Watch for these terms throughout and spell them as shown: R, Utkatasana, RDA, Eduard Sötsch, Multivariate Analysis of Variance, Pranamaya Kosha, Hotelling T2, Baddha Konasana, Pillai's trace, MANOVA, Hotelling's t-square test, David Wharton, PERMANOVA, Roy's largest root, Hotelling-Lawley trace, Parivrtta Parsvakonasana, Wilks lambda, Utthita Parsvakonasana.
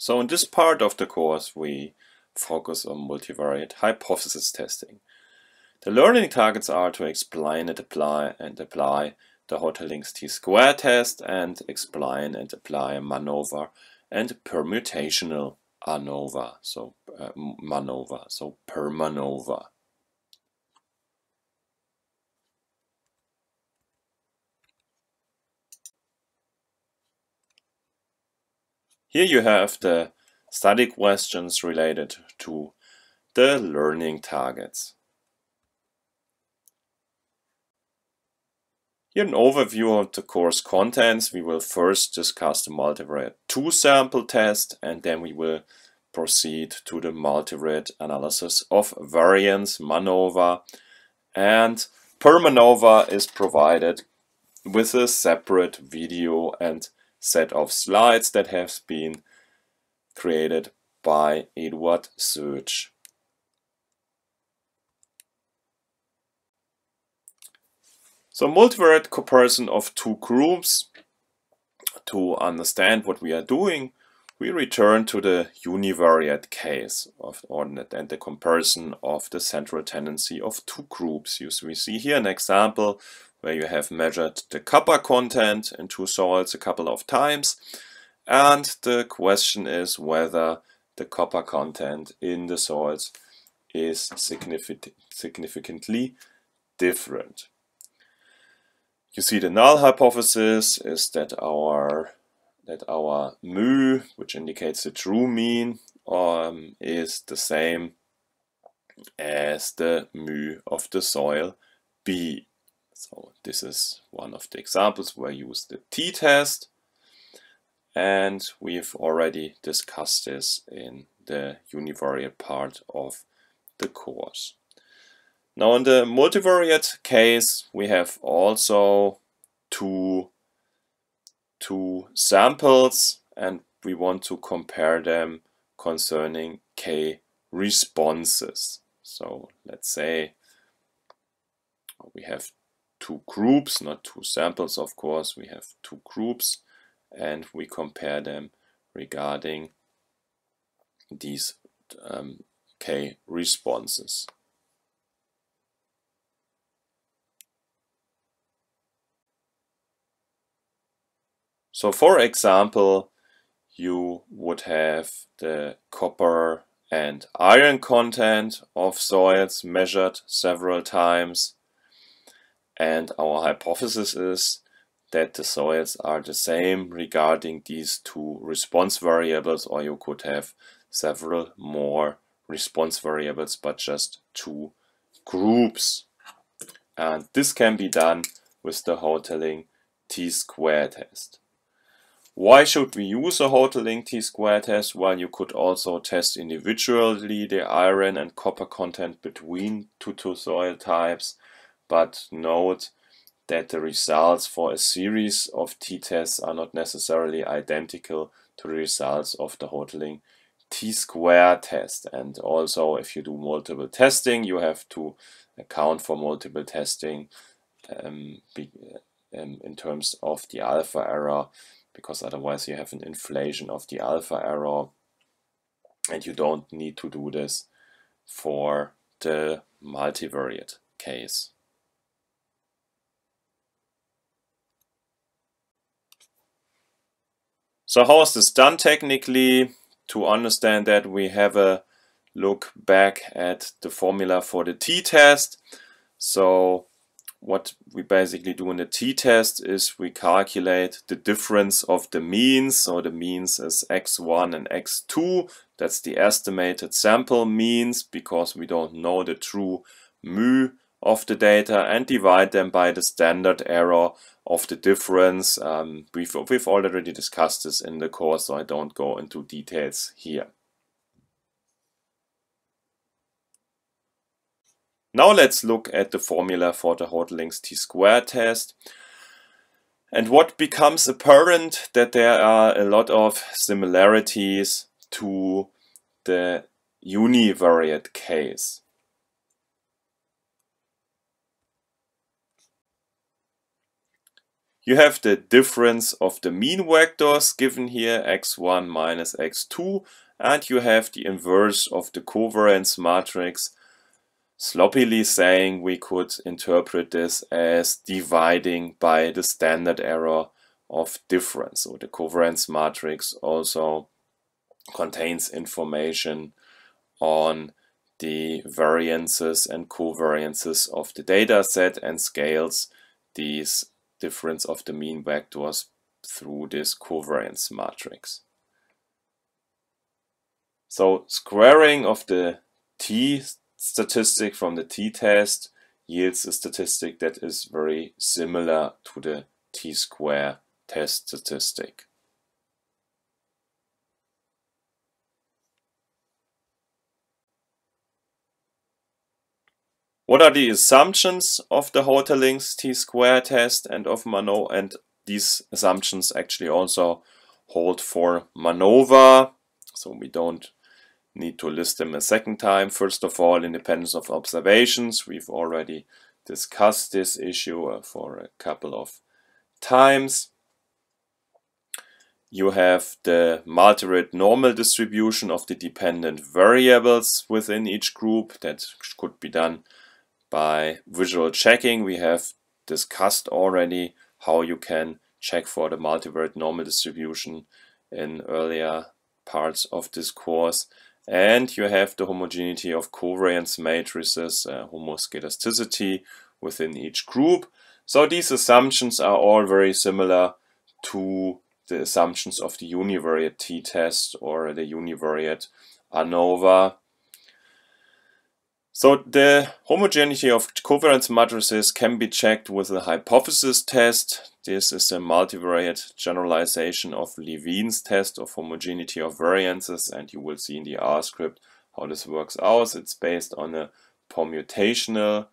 So in this part of the course we focus on multivariate hypothesis testing. The learning targets are to explain and apply the Hotelling's t-square test and explain and apply MANOVA and permutational PERMANOVA. Here you have the study questions related to the learning targets. Here an overview of the course contents. We will first discuss the multivariate two-sample test, and then we will proceed to the multivariate analysis of variance, MANOVA, and PERMANOVA is provided with a separate video and set of slides that have been created by Eduard Sötsch. So multivariate comparison of two groups. To understand what we are doing, we return to the univariate case of ordinate and the comparison of the central tendency of two groups. We see here an example where you have measured the kappa content in two soils a couple of times, and the question is whether the kappa content in the soils is significantly different. You see the null hypothesis is that our mu, which indicates the true mean, is the same as the mu of the soil B. So this is one of the examples where you use the t-test, and we've already discussed this in the univariate part of the course. Now in the multivariate case we have also two samples, and we want to compare them concerning k responses. So let's say we have two groups, not two samples of course, we have two groups, and we compare them regarding these k responses. So for example, you would have the copper and iron content of soils measured several times. And our hypothesis is that the soils are the same regarding these two response variables, or you could have several more response variables, but just two groups. And this can be done with the Hotelling t-square test. Why should we use a Hotelling t-square test? Well, you could also test individually the iron and copper content between two soil types. But note that the results for a series of t-tests are not necessarily identical to the results of the Hotelling t-square test. And also, if you do multiple testing, you have to account for multiple testing in terms of the alpha error, because otherwise you have an inflation of the alpha error, and you don't need to do this for the multivariate case. So how is this done technically? To understand that, we have a look back at the formula for the t-test. So what we basically do in the t-test is we calculate the difference of the means. So the means is x1 and x2. That's the estimated sample means, because we don't know the true mu of the data, and divide them by the standard error of the difference. We've already discussed this in the course, so I don't go into details here. Now let's look at the formula for the Hotelling's t-square test. And what becomes apparent that there are a lot of similarities to the univariate case. You have the difference of the mean vectors given here, x1 minus x2, and you have the inverse of the covariance matrix. Sloppily saying, we could interpret this as dividing by the standard error of difference. So the covariance matrix also contains information on the variances and covariances of the data set and scales these difference of the mean vectors through this covariance matrix. So squaring of the t statistic from the t-test yields a statistic that is very similar to the t-square test statistic. What are the assumptions of the Hotelling's t-square test and of MANOVA? And these assumptions actually also hold for MANOVA, so we don't need to list them a second time. First of all, independence of observations. We've already discussed this issue for a couple of times. You have the multivariate normal distribution of the dependent variables within each group. That could be done by visual checking. We have discussed already how you can check for the multivariate normal distribution in earlier parts of this course. And you have the homogeneity of covariance matrices, homoscedasticity within each group. So these assumptions are all very similar to the assumptions of the univariate t-test or the univariate ANOVA. So the homogeneity of covariance matrices can be checked with a hypothesis test. This is a multivariate generalization of Levine's test of homogeneity of variances, and you will see in the R script how this works out. It's based on a permutational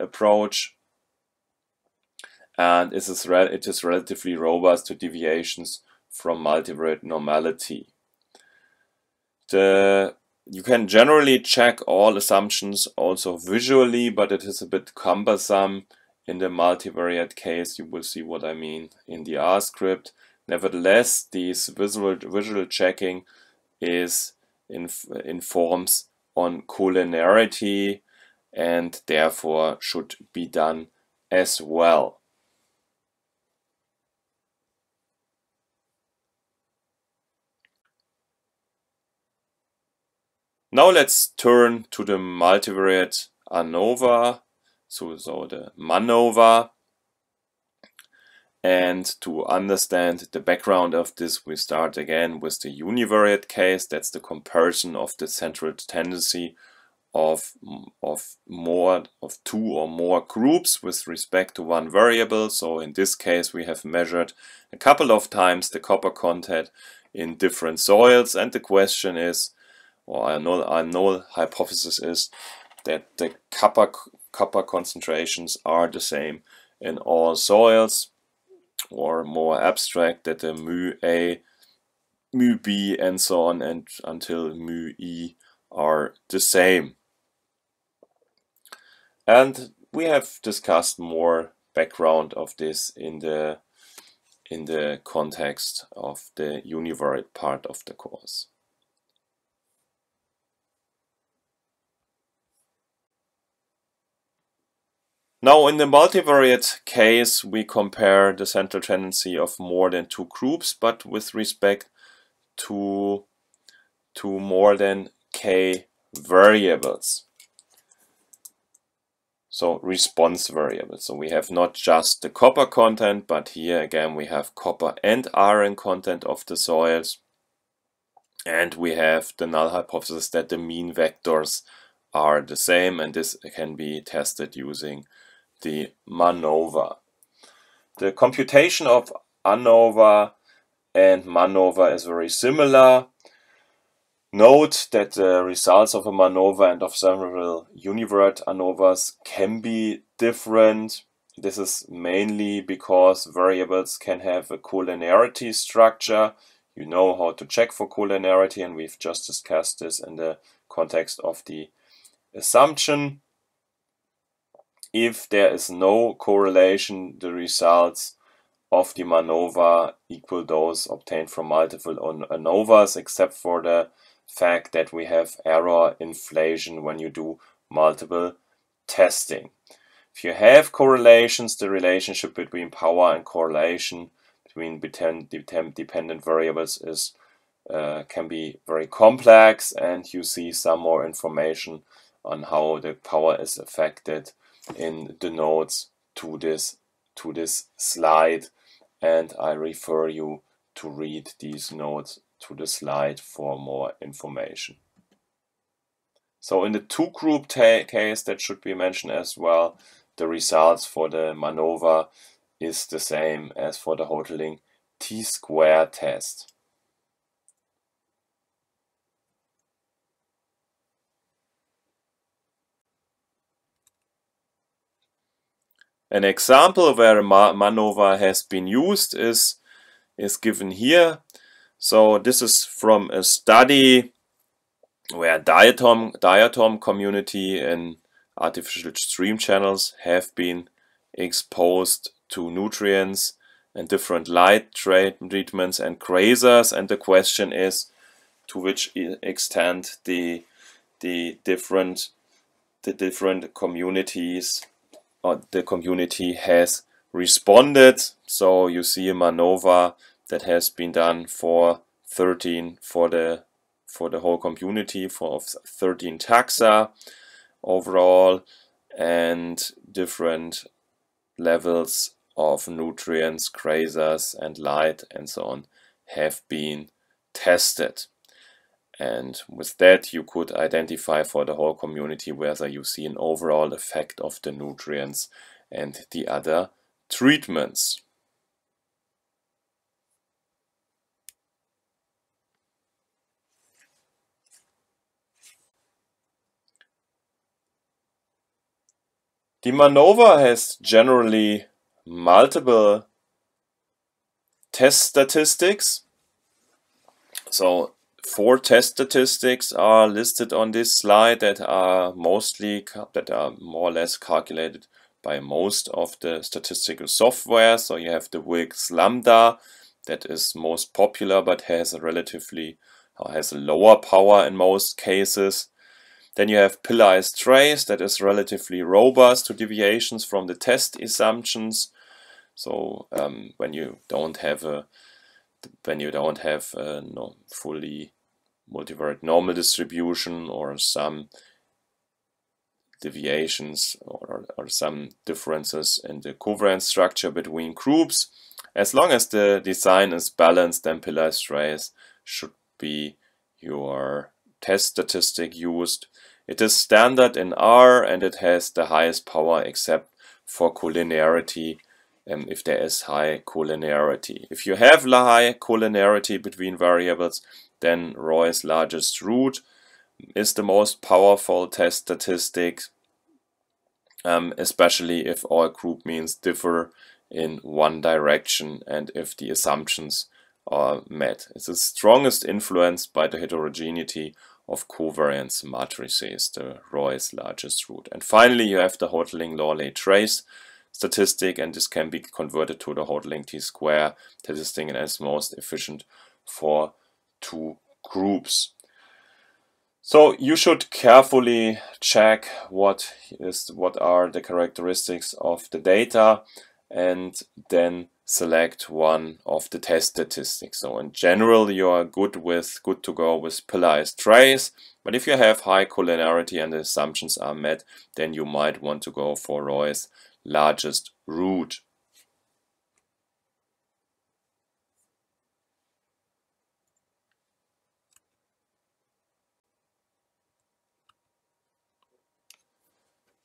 approach, and it is relatively robust to deviations from multivariate normality. You can generally check all assumptions also visually, but it is a bit cumbersome in the multivariate case. You will see what I mean in the R script. Nevertheless, this visual checking is informs on collinearity and therefore should be done as well. Now let's turn to the multivariate ANOVA, so the MANOVA, and to understand the background of this, we start again with the univariate case. That's the comparison of the central tendency of two or more groups with respect to one variable. So in this case, we have measured a couple of times the copper content in different soils, and the question is, or our null hypothesis is, that the copper concentrations are the same in all soils, or more abstract, that the mu A, mu B, and so on, and until mu E are the same. And we have discussed more background of this in the context of the univariate part of the course. Now in the multivariate case, we compare the central tendency of more than two groups, but with respect to more than k variables. So response variables. So we have not just the copper content, but here again we have copper and iron content of the soils. And we have the null hypothesis that the mean vectors are the same, and this can be tested using the MANOVA. The computation of ANOVA and MANOVA is very similar. Note that the results of a MANOVA and of several univariate ANOVAs can be different. This is mainly because variables can have a collinearity structure. You know how to check for collinearity, and we've just discussed this in the context of the assumption. if there is no correlation, the results of the MANOVA equal those obtained from multiple ANOVAs, except for the fact that we have error inflation when you do multiple testing. If you have correlations, the relationship between power and correlation between dependent variables is can be very complex, and you see some more information on how the power is affected in the notes to this slide, and I refer you to read these notes to the slide for more information. So in the two-group case, that should be mentioned as well, the results for the MANOVA is the same as for the Hotelling's t-square test. An example where a MANOVA has been used is given here. So this is from a study where diatom community and artificial stream channels have been exposed to nutrients and different light treatments and grazers, and the question is to which extent the different communities, or the community, has responded. So you see a MANOVA that has been done for 13 for the whole community for 13 taxa overall, and different levels of nutrients, grazers and light and so on have been tested, and with that you could identify for the whole community whether you see an overall effect of the nutrients and the other treatments. The MANOVA has generally multiple test statistics. So 4 test statistics are listed on this slide that are more or less calculated by most of the statistical software. So you have the Wilks lambda, that is most popular but has a relatively lower power in most cases. Then you have Pillai's trace, that is relatively robust to deviations from the test assumptions. So when you don't have a fully multivariate normal distribution, or some deviations or some differences in the covariance structure between groups, as long as the design is balanced, then Pillai's trace should be your test statistic used. It is standard in R, and it has the highest power except for collinearity, if there is high collinearity. If you have high collinearity between variables, then Roy's largest root is the most powerful test statistic, especially if all group means differ in one direction and if the assumptions are met. It's the strongest influenced by the heterogeneity of covariance matrices, the Roy's largest root. And finally, you have the Hotelling-Lawley trace statistic, and this can be converted to the Hotelling's t-square statistic and is most efficient for 2 groups. So you should carefully check what are the characteristics of the data, and then select one of the test statistics. So in general, you are good to go with Pillai's trace, but if you have high collinearity and the assumptions are met, then you might want to go for Roy's largest root.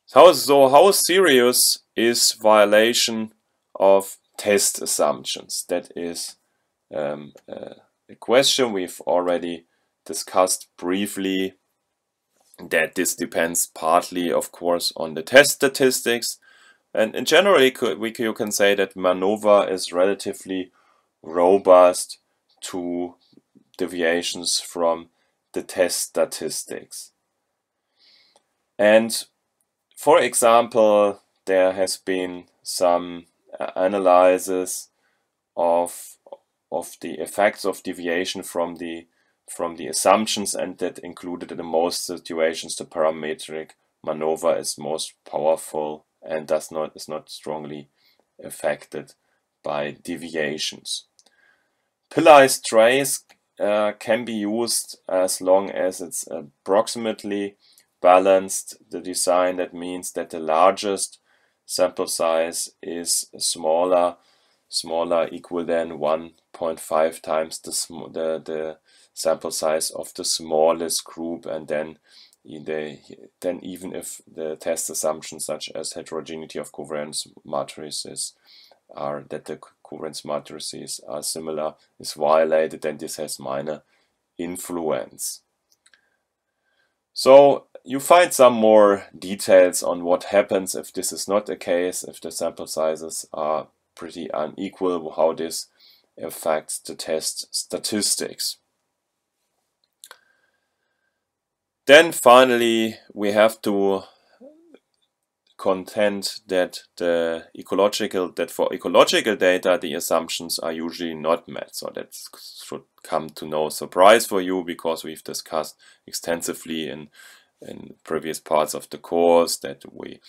So how serious is violation of test assumptions? That is a question we've already discussed briefly, that this depends partly, of course, on the test statistics, and in general you can say that MANOVA is relatively robust to deviations from the test statistics. And for example, there has been some analysis of the effects of deviation from the assumptions, and that included in most situations the parametric MANOVA is most powerful and is not strongly affected by deviations. Pillai's trace can be used as long as it's approximately balanced the design. That means that the largest sample size is smaller equal than 1.5 times the sample size of the smallest group, and then even if the test assumptions such as heterogeneity of covariance matrices are that the covariance matrices are similar is violated, then this has minor influence. So you find some more details on what happens if this is not the case, if the sample sizes are pretty unequal, how this affects the test statistics. Then finally we have to contend that for ecological data the assumptions are usually not met. So that should come to no surprise for you, because we've discussed extensively in previous parts of the course that we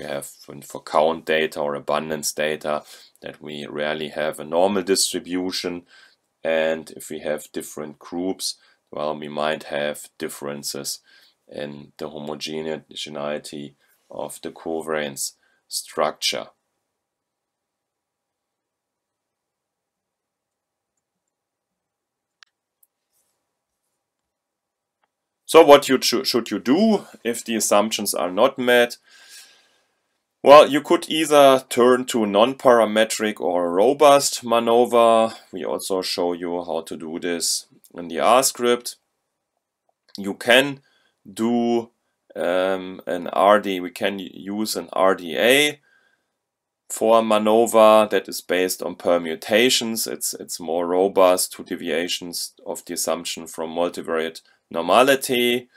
have for count data or abundance data that we rarely have a normal distribution, and if we have different groups, well, we might have differences in the homogeneity of the covariance structure. So what should you do if the assumptions are not met? Well, you could either turn to non-parametric or robust MANOVA. We also show you how to do this in the R script. You can do we can use an RDA for MANOVA that is based on permutations. It's more robust to deviations of the assumption from multivariate normality,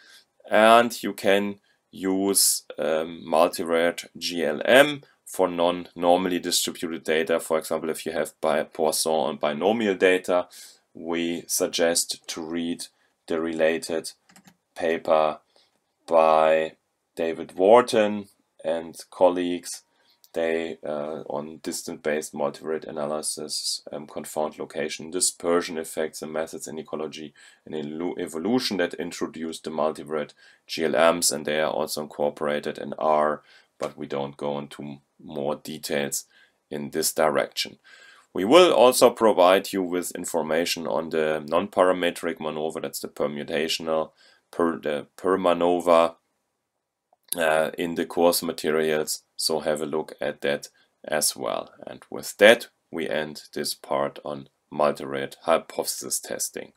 and you can use multivariate GLM for non-normally distributed data. For example, if you have Poisson and binomial data, we suggest to read the related paper by David Wharton and colleagues. They on distance-based multivariate analysis confound location dispersion effects and methods in ecology and in evolution that introduced the multivariate GLMs, and they are also incorporated in R, but we don't go into more details in this direction. We will also provide you with information on the non-parametric MANOVA, that's the permutational PERMANOVA in the course materials, so have a look at that as well. And with that we end this part on multivariate hypothesis testing.